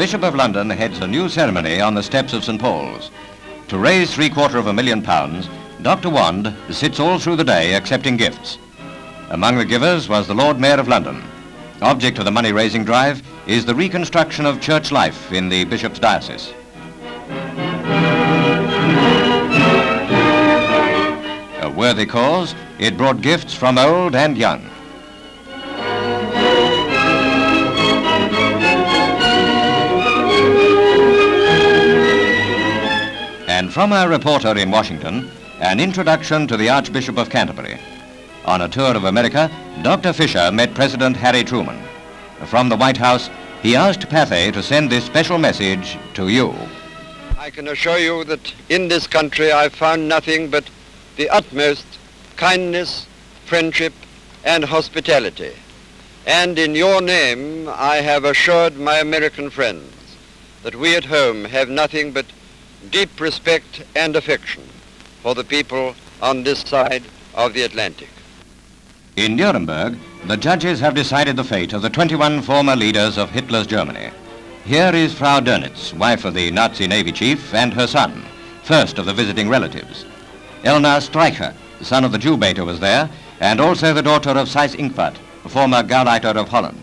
Bishop of London heads a new ceremony on the steps of St. Paul's. To raise £750,000, Dr. Wand sits all through the day accepting gifts. Among the givers was the Lord Mayor of London. Object of the money-raising drive is the reconstruction of church life in the bishop's diocese. A worthy cause, it brought gifts from old and young. And from our reporter in Washington, an introduction to the Archbishop of Canterbury. On a tour of America, Dr. Fisher met President Harry Truman. From the White House, he asked Pathé to send this special message to you. I can assure you that in this country I found nothing but the utmost kindness, friendship, and hospitality. And in your name, I have assured my American friends that we at home have nothing but deep respect and affection for the people on this side of the Atlantic. In Nuremberg, the judges have decided the fate of the 21 former leaders of Hitler's Germany. Here is Frau Doenitz, wife of the Nazi Navy chief, and her son, first of the visiting relatives. Elna Streicher, son of the Jew baiter, was there, and also the daughter of Seyss-Inquart, former Gauleiter of Holland.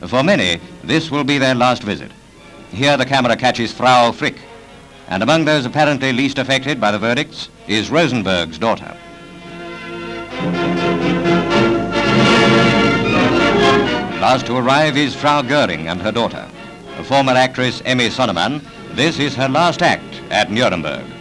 For many, this will be their last visit. Here the camera catches Frau Frick, and among those apparently least affected by the verdicts is Rosenberg's daughter. Last to arrive is Frau Göring and her daughter. A former actress, Emmy Sonnemann, this is her last act at Nuremberg.